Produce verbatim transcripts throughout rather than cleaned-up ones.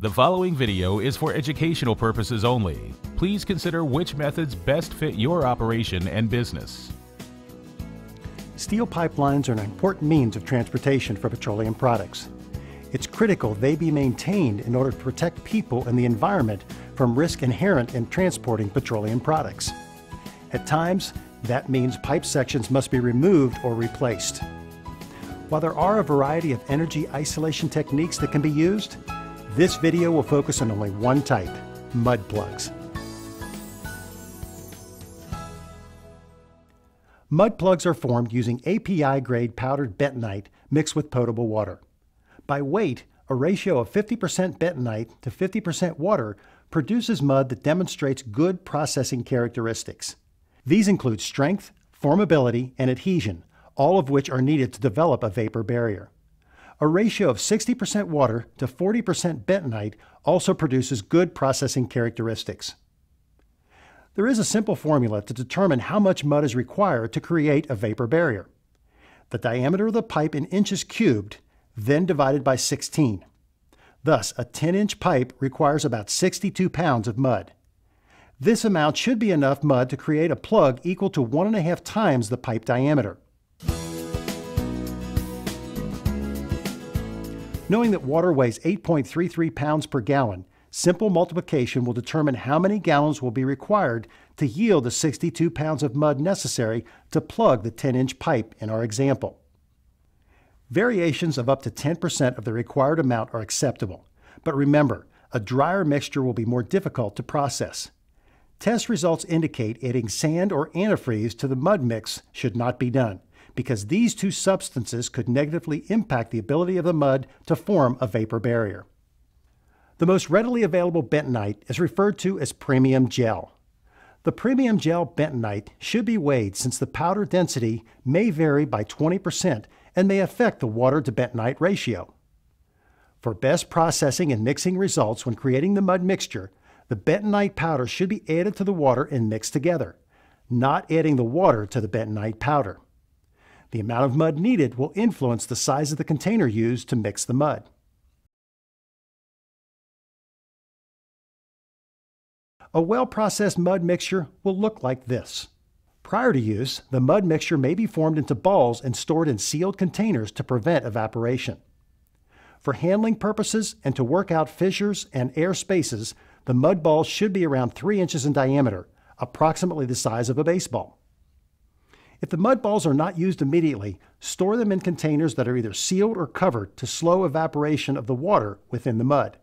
The following video is for educational purposes only. Please consider which methods best fit your operation and business. Steel pipelines are an important means of transportation for petroleum products. It's critical they be maintained in order to protect people and the environment from risk inherent in transporting petroleum products. At times, that means pipe sections must be removed or replaced. While there are a variety of energy isolation techniques that can be used, this video will focus on only one type, mud plugs. Mud plugs are formed using A P I-grade powdered bentonite mixed with potable water. By weight, a ratio of fifty percent bentonite to fifty percent water produces mud that demonstrates good processing characteristics. These include strength, formability, and adhesion, all of which are needed to develop a vapor barrier. A ratio of sixty percent water to forty percent bentonite also produces good processing characteristics. There is a simple formula to determine how much mud is required to create a vapor barrier. The diameter of the pipe in inches cubed, then divided by sixteen. Thus, a ten inch pipe requires about sixty-two pounds of mud. This amount should be enough mud to create a plug equal to one and a half times the pipe diameter. Knowing that water weighs eight point three three pounds per gallon, simple multiplication will determine how many gallons will be required to yield the sixty-two pounds of mud necessary to plug the ten inch pipe in our example. Variations of up to ten percent of the required amount are acceptable, but remember, a drier mixture will be more difficult to process. Test results indicate adding sand or antifreeze to the mud mix should not be done, because these two substances could negatively impact the ability of the mud to form a vapor barrier. The most readily available bentonite is referred to as premium gel. The premium gel bentonite should be weighed since the powder density may vary by twenty percent and may affect the water to bentonite ratio. For best processing and mixing results when creating the mud mixture, the bentonite powder should be added to the water and mixed together, not adding the water to the bentonite powder. The amount of mud needed will influence the size of the container used to mix the mud. A well-processed mud mixture will look like this. Prior to use, the mud mixture may be formed into balls and stored in sealed containers to prevent evaporation. For handling purposes and to work out fissures and air spaces, the mud balls should be around three inches in diameter, approximately the size of a baseball. If the mud balls are not used immediately, store them in containers that are either sealed or covered to slow evaporation of the water within the mud.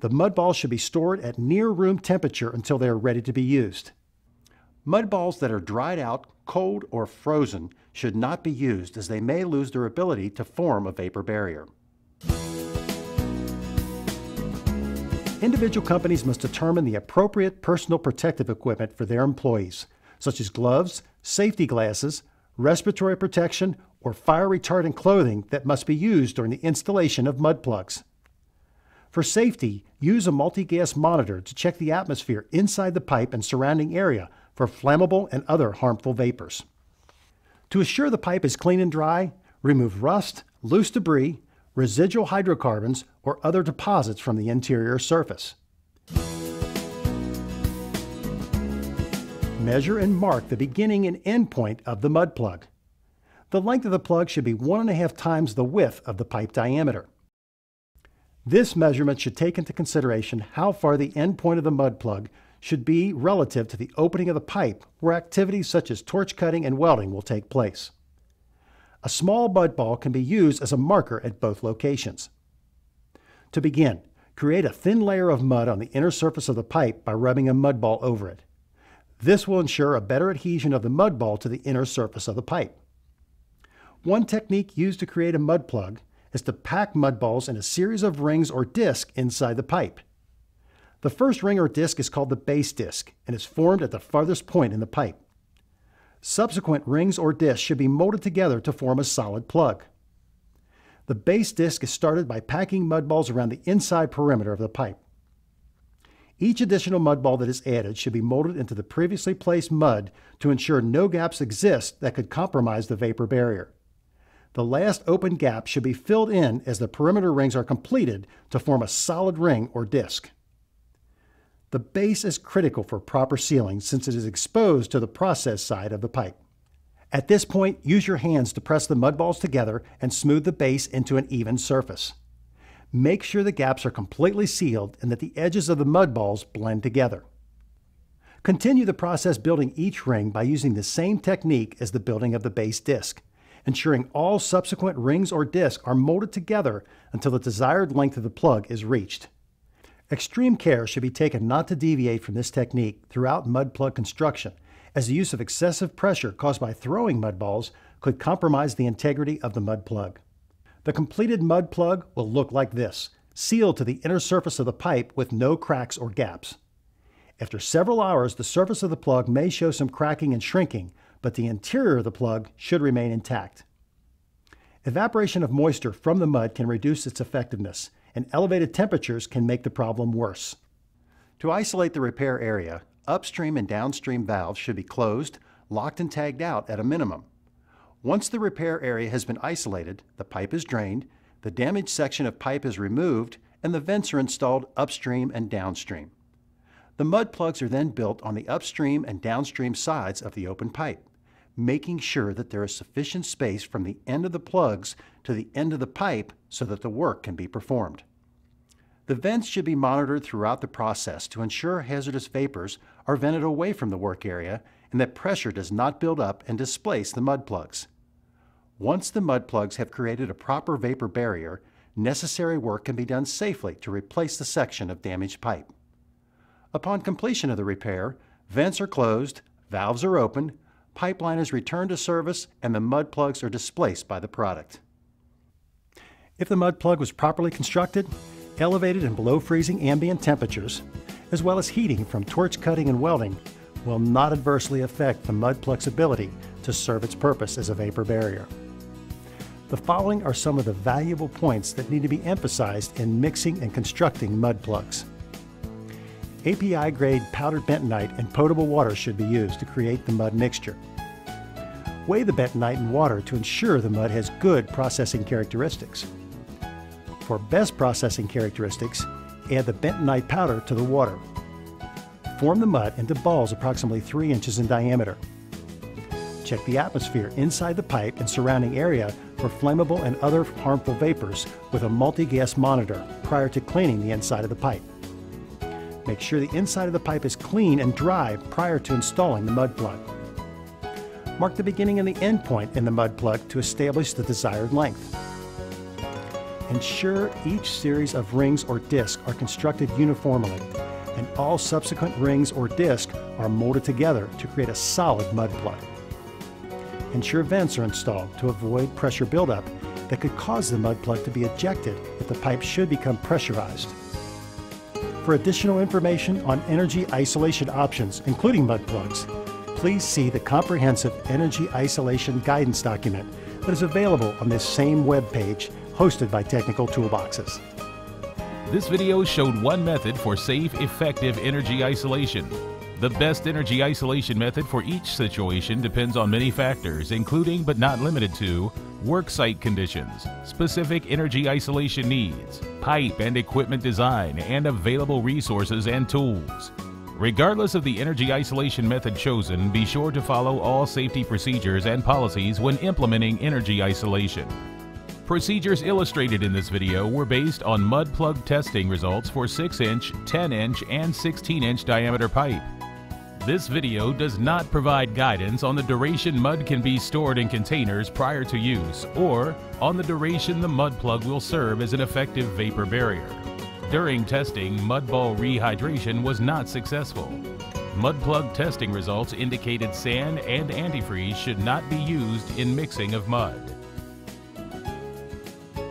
The mud balls should be stored at near room temperature until they are ready to be used. Mud balls that are dried out, cold, or frozen should not be used as they may lose their ability to form a vapor barrier. Individual companies must determine the appropriate personal protective equipment for their employees, such as gloves, safety glasses, respiratory protection, or fire retardant clothing that must be used during the installation of mud plugs. For safety, use a multi-gas monitor to check the atmosphere inside the pipe and surrounding area for flammable and other harmful vapors. To assure the pipe is clean and dry, remove rust, loose debris, residual hydrocarbons, or other deposits from the interior surface. Measure and mark the beginning and end point of the mud plug. The length of the plug should be one and a half times the width of the pipe diameter. This measurement should take into consideration how far the end point of the mud plug should be relative to the opening of the pipe where activities such as torch cutting and welding will take place. A small mud ball can be used as a marker at both locations. To begin, create a thin layer of mud on the inner surface of the pipe by rubbing a mud ball over it. This will ensure a better adhesion of the mud ball to the inner surface of the pipe. One technique used to create a mud plug is to pack mud balls in a series of rings or discs inside the pipe. The first ring or disc is called the base disc and is formed at the farthest point in the pipe. Subsequent rings or discs should be molded together to form a solid plug. The base disc is started by packing mud balls around the inside perimeter of the pipe. Each additional mud ball that is added should be molded into the previously placed mud to ensure no gaps exist that could compromise the vapor barrier. The last open gap should be filled in as the perimeter rings are completed to form a solid ring or disc. The base is critical for proper sealing since it is exposed to the process side of the pipe. At this point, use your hands to press the mud balls together and smooth the base into an even surface. Make sure the gaps are completely sealed and that the edges of the mud balls blend together. Continue the process building each ring by using the same technique as the building of the base disc, ensuring all subsequent rings or discs are molded together until the desired length of the plug is reached. Extreme care should be taken not to deviate from this technique throughout mud plug construction, as the use of excessive pressure caused by throwing mud balls could compromise the integrity of the mud plug. The completed mud plug will look like this, sealed to the inner surface of the pipe with no cracks or gaps. After several hours, the surface of the plug may show some cracking and shrinking, but the interior of the plug should remain intact. Evaporation of moisture from the mud can reduce its effectiveness, and elevated temperatures can make the problem worse. To isolate the repair area, upstream and downstream valves should be closed, locked and tagged out at a minimum. Once the repair area has been isolated, the pipe is drained, the damaged section of pipe is removed, and the vents are installed upstream and downstream. The mud plugs are then built on the upstream and downstream sides of the open pipe, making sure that there is sufficient space from the end of the plugs to the end of the pipe so that the work can be performed. The vents should be monitored throughout the process to ensure hazardous vapors are vented away from the work area and that pressure does not build up and displace the mud plugs. Once the mud plugs have created a proper vapor barrier, necessary work can be done safely to replace the section of damaged pipe. Upon completion of the repair, vents are closed, valves are opened, pipeline is returned to service, and the mud plugs are displaced by the product. If the mud plug was properly constructed, elevated and below freezing ambient temperatures, as well as heating from torch cutting and welding, will not adversely affect the mud plug's ability to serve its purpose as a vapor barrier. The following are some of the valuable points that need to be emphasized in mixing and constructing mud plugs. A P I grade powdered bentonite and potable water should be used to create the mud mixture. Weigh the bentonite in water to ensure the mud has good processing characteristics. For best processing characteristics, add the bentonite powder to the water. Form the mud into balls approximately three inches in diameter. Check the atmosphere inside the pipe and surrounding area for flammable and other harmful vapors with a multi-gas monitor prior to cleaning the inside of the pipe. Make sure the inside of the pipe is clean and dry prior to installing the mud plug. Mark the beginning and the end point in the mud plug to establish the desired length. Ensure each series of rings or discs are constructed uniformly, and all subsequent rings or discs are molded together to create a solid mud plug. Ensure vents are installed to avoid pressure buildup that could cause the mud plug to be ejected if the pipe should become pressurized. For additional information on energy isolation options, including mud plugs, please see the comprehensive Energy Isolation Guidance document that is available on this same web page, hosted by Technical Toolboxes. This video showed one method for safe, effective energy isolation. The best energy isolation method for each situation depends on many factors, including but not limited to work site conditions, specific energy isolation needs, pipe and equipment design, and available resources and tools. Regardless of the energy isolation method chosen, be sure to follow all safety procedures and policies when implementing energy isolation. Procedures illustrated in this video were based on mud plug testing results for six inch, ten inch, and sixteen inch diameter pipe. This video does not provide guidance on the duration mud can be stored in containers prior to use, or on the duration the mud plug will serve as an effective vapor barrier. During testing, mudball rehydration was not successful. Mud plug testing results indicated sand and antifreeze should not be used in mixing of mud.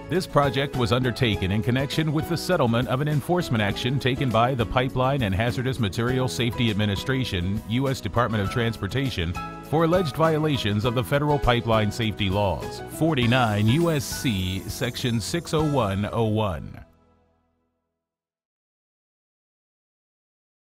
This project was undertaken in connection with the settlement of an enforcement action taken by the Pipeline and Hazardous Material Safety Administration, U S Department of Transportation, for alleged violations of the Federal Pipeline Safety Laws, forty-nine U S C Section six oh one oh one.